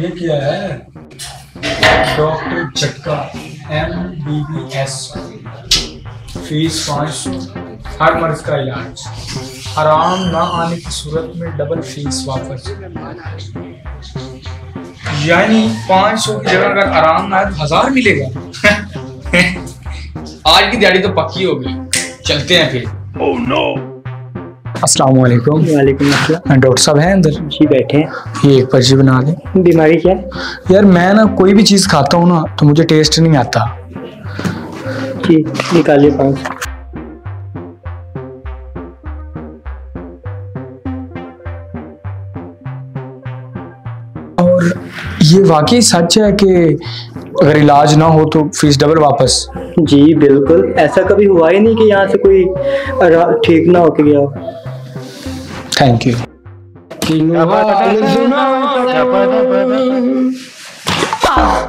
ये क्या है? डॉक्टर झटका MBBS, फीस 500, हर मर्ज का इलाज, आराम ना आने की सूरत में डबल फीस वापस। यानी 500 की जगह अगर आराम ना आए तो 1000 मिलेगा। आज की दिहाड़ी तो पक्की होगी। चलते हैं फिर। Oh no. अस्सलाम वालेकुम। वालेकुम अस्सलाम। डॉक्टर साहब हैं अंदर? जी बैठे हैं। ये एक पर्ची बना दें। बीमारी क्या है? यार मैं ना कोई भी चीज़ खाता हूँ ना तो मुझे टेस्ट नहीं आता। ठीक, निकालिए पाँच। और ये वाकई सच है कि अगर इलाज ना हो तो फीस डबल वापस? जी बिल्कुल, ऐसा कभी हुआ ही नहीं कि यहाँ से कोई ठीक ना होके गया हो। Thank you.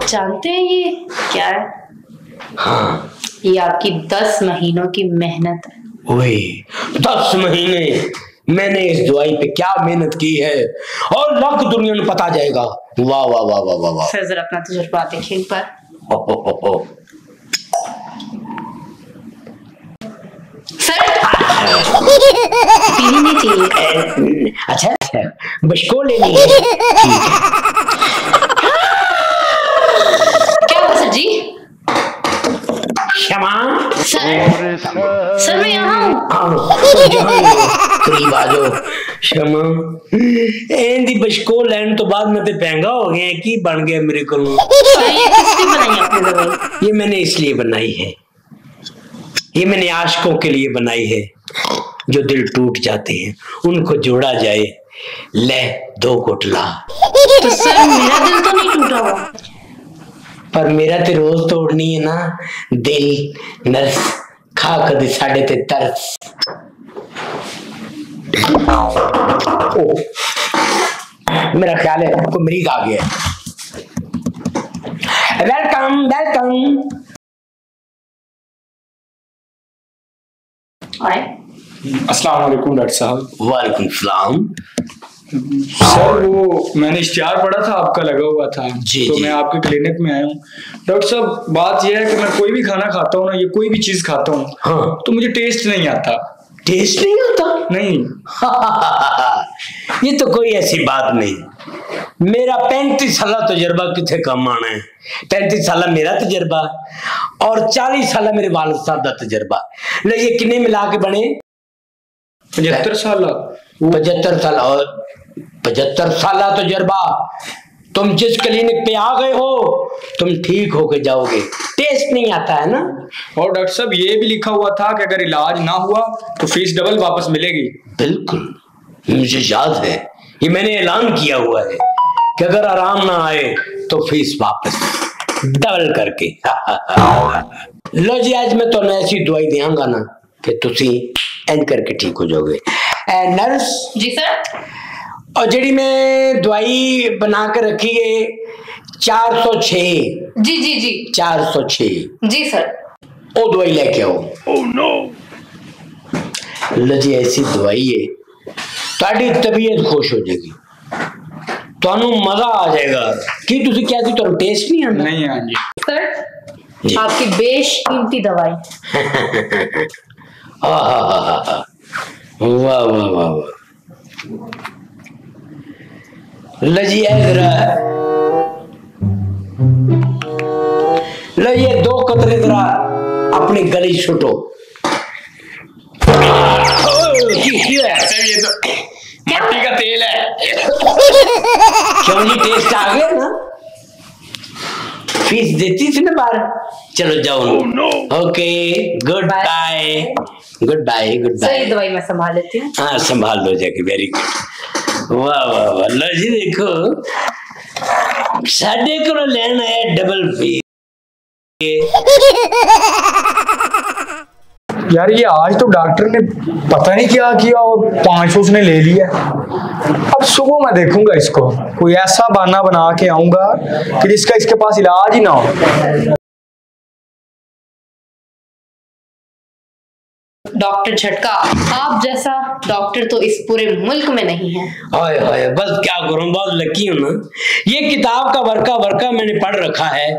जानते हैं ये क्या है? हाँ। ये आपकी 10 महीनों की मेहनत है। ओए, 10 महीने मैंने इस दवाई पे क्या मेहनत की है और लाख दुनिया में पता जाएगा। वाह वाह वाह वाह वाह वाह। सर अपना तजुर्बा देखिए एक बार। सर अच्छा बशको ले ली। क्या हुआ सर जी? क्षमा सर, सर मैं यहाँ हूँ। ये मैंने इसलिए बनाई है, ये मैंने आशिकों के लिए बनाई है जो दिल टूट जाते हैं उनको जोड़ा जाए। ले दो गुटला। तो सर मेरा दिल तो नहीं टूटा हुआ पर मेरा तो रोज तोड़नी है ना दिल। नर्स खा कर साढ़े ते तरस। ओ, मेरा ख्याल है आपको मरीज आ गया है। Welcome welcome. अस्सलाम वालेकुम डॉक्टर साहब। वालेकुम सलाम। सर वो मैंने इश्तिहार पढ़ा था, आपका लगा हुआ था जी, तो जी। मैं आपके क्लिनिक में आया हूँ डॉक्टर साहब। बात यह है कि मैं कोई भी खाना खाता हूँ ना, ये कोई भी चीज खाता हूँ हाँ। तो मुझे टेस्ट नहीं आता। टेस्ट नहीं आता? नहीं। ये तो कोई ऐसी बात नहीं। मेरा 35 साल तजर्बा किथे कम आना है। 35 साल मेरा तजर्बा और 40 साल मेरे वालिद साहब का तजर्बा। ले ये कितने मिला के बने 75 साल। 75 साल और 75 साल तजर्बा। तुम जिस क्लिनिक पे आ गए हो तुम ठीक होके जाओगे। टेस्ट नहीं आता है ना। और डॉक्टर साहब ये भी लिखा हुआ था कि अगर इलाज ना हुआ तो फीस डबल वापस मिलेगी। बिल्कुल मुझे याद है, ये मैंने ऐलान किया हुआ है कि अगर आराम ना आए तो फीस वापस डबल करके। लो जी आज मैं तो ऐसी दवाई देंगा ना कि तुसी एंड करके ठीक हो जाओगे। नर्स जी सर। और जड़ी में दवाई बना कर रखी है 406। जी जी जी 406 जी सर। ओ दवाई लेके आओ। Oh no. लो जी ऐसी दवाई है तुम्हारी तबीयत खुश हो जाएगी, तुम्हें मजा आ जाएगा कि तुझे क्या थी तो टेस्ट नहीं आना। नहीं हाँ जी सर आपकी बेशकीमती दवाई। आहा वाह वाह वाह। लो जी लो ये 2 कतरे जरा अपनी गली छुटो। ये तो मट्टी का तेल है। क्यों जी टेस्ट आ गया ना? फीस देती थी ना बार। चलो जाओ। Okay good bye good bye good bye. सही दवाई मैं संभाल लेती हूँ। हाँ संभाल लो जाके। Very good. वाह वाह वाह। लो जी देखो साढ़े को लेना है डबल फी। यार ये आज तो डॉक्टर ने पता नहीं क्या किया और 500 उसने ले लिया। अब सुबह मैं देखूंगा इसको, कोई ऐसा बहाना बना के आऊंगा कि जिसका इसके पास इलाज ही ना हो। डॉक्टर झटका, आप जैसा डॉक्टर तो इस पूरे मुल्क में नहीं है। हाय हाय, बस क्या करूं, बहुत लकी हूं ना। ये किताब का वर्का मैंने पढ़ रखा है।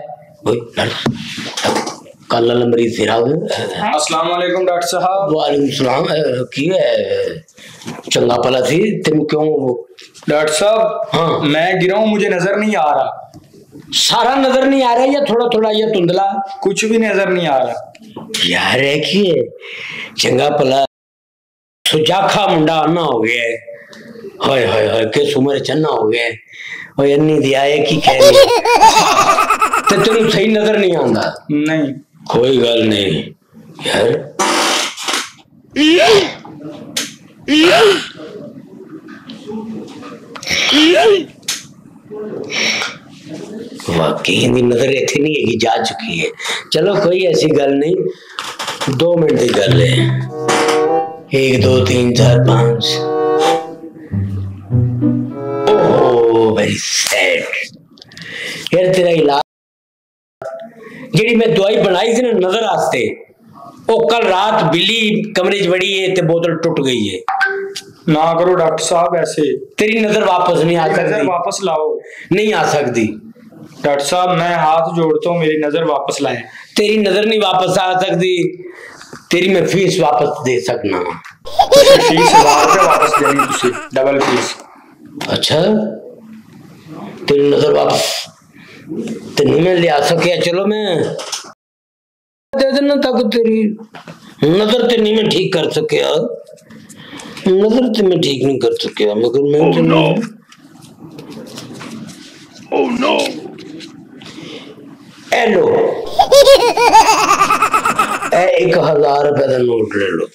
कल मरीज फिरा अस्सलाम वालेकुम डॉक्टर साहब। वालेकुम सलाम। की चंगा भला थी तुम क्यों डॉक्टर साहब? हाँ मैं गिरा हूं, मुझे नजर नहीं आ रहा। सारा नजर नहीं आ रहा या थोड़ा थोड़ा या तुंदला? कुछ भी नजर नहीं आ रहा यार। है कि चंगा भला सुजाखा मुंडा आना हो गया है। हाय हाय हाय, किस उम्र चन्ना हो गया है। और इन्नी दिया है कि कह रही तो तेन सही नजर नहीं आंदा? नहीं कोई गल नहीं यार। वाकई नजर इतनी नहीं है कि जा चुकी है। चलो कोई ऐसी गल नहीं, 2 मिनट की गल है। 1 2 3 4 5। ओह वेरी सैड यार, तेरा इलाज जी मैं दवाई बनाई थी ना नजर वास्ते, वो कल रात बिल्ली कमरे च बड़ी है ते बोतल टूट गई है। ना करो डॉक्टर साहब ऐसे, तेरी नजर वापस नहीं आ सकती। नजर वापस लाओ। नहीं आ सकती डॉक्टर साहब, मैं हाथ जोड़ता हूँ, मेरी नजर वापस लाए। तेरी नजर नहीं वापस आ सकती, तेरी मैं फीस वापस दे सकना। फीस वापस देनी तुझे, डबल फीस। अच्छा तेरी नजर वापस तो नहीं मैं ले आ सकिया, चलो मैं दे देना तक तेरी नजर तो नहीं मैं ठीक कर सकिया। नजर तो मैं ठीक नहीं कर सकिया मगर मैं Oh no! Hello. 1000 रुपए का नोट ले लो।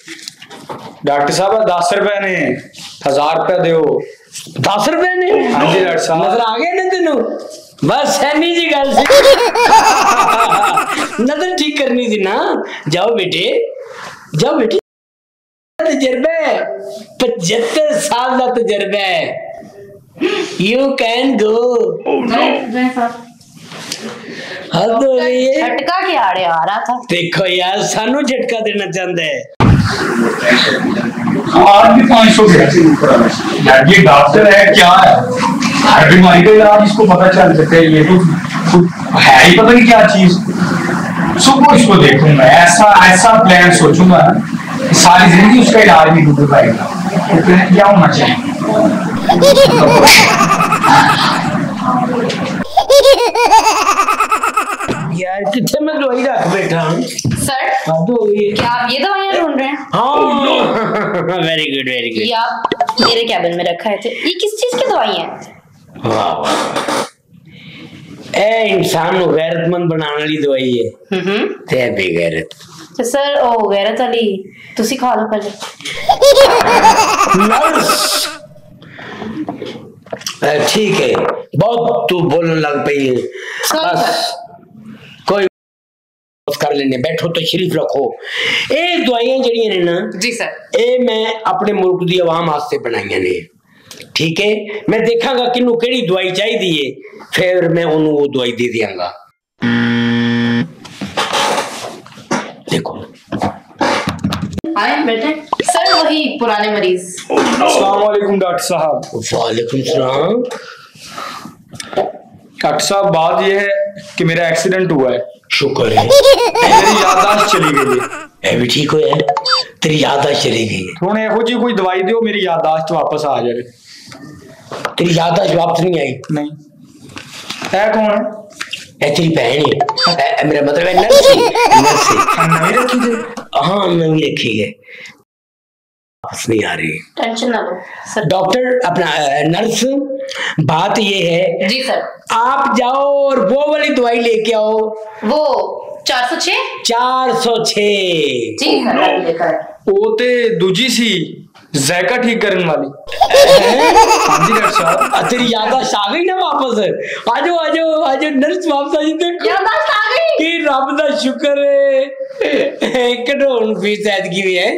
डॉक्टर साहब 10 रुपए ने, 1000 रुपया दो। 10 रुपए ने? हाँ जी डॉक्टर साहब। नजर आ गए ना तेनू? बस सहमी जी गल सी। नजर ठीक करनी थी ना। जाओ बेटे, जाओ बेटे। तजर्बा है, 75 साल का तजर्बा है। You can go. Oh no. झटका के आड़े आ रहा था। देखो यार सानू झटका देना चाहता है। आज भी 500 यार, ये डॉक्टर है क्या है? हर बीमारी का इलाज इसको पता चल सकता है। ये तो है ही पता नहीं क्या चीज। सुबह इसको देखूंगा, ऐसा ऐसा प्लान सोचूंगा सारी जिंदगी उसका इलाज नहीं ढूंढ पाएगा। क्या होना चाहिए? यार कितने में दवाई रख बैठा सर? क्या आप ये दवाइयाँ ढूंढ रहे हैं? हाँ। Very good very good. ये आप मेरे कैबिन में रखा है थे। ये किस चीज की दवाई है? वाह, ए इंसान को गैरतमंद बनाने वाली दवाई है। ते बेगैरत तो सर। ओ गैरत वाली तुसी खा लो पहले। ठीक है, बहुत तू बोलने लग पई है। बस कोई कर लेने, बैठो तो शरीफ रखो। ये दवाइयां जड़ियां ने ना जी सर, ये मैं अपने मुल्क की आवाम वास्ते बनाइया ने। ठीक है, मैं देखांगा किनू केड़ी दवाई चाहिदी है, फिर मैं उन्हें वो दवाई दे दियांगा। देखो आए बैठे सर, वही पुराने मरीज। अस्सलाम वालेकुम डॉक्टर साहब। वालेकुम सलाम डॉक्टर साहब। बात यह है कि मेरा एक्सीडेंट हुआ है। शुक्र है। मेरी याददाश्त चली गई है। ये भी ठीक होया है? तेरी याददाश्त चली गई है? थोड़े हो जी, कोई दवाई दो मेरी याददाश्त वापस आ जाए। तेरी याददाश्त वापस नहीं आई? नहीं। है कौन है? तेरी बहन है। मेरा मतलब है नर्स है। नवी रखी है? हाँ नवी रखी है, वापस नहीं आ रही। टेंशन ना लो डॉक्टर अपना नर्स। बात ये है जी सर, आप जाओ और वो वाली दवाई लेके आओ, वो 406 जी सर। वो तो दूजी सी जायका ठीक करने वाली। तेरी याददाश्त आ गई ना वापस? आजो आजो आजो नर्स वापस आई। याददाश्त आ गई। रब का शुक्र है, कटोन फीस ऐदगी है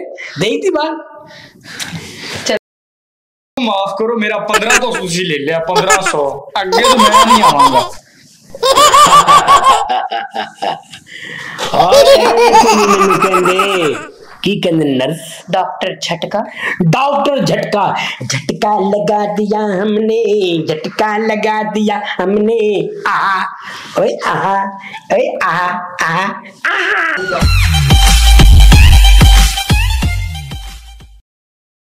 नहीं थी बात। माफ करो, मेरा 1500 ले लिया। 1500 आगे तो मैं नहीं आऊंगा। की कहंदे नर्स डॉक्टर झटका झटका लगा दिया हमने आहा ओए आहा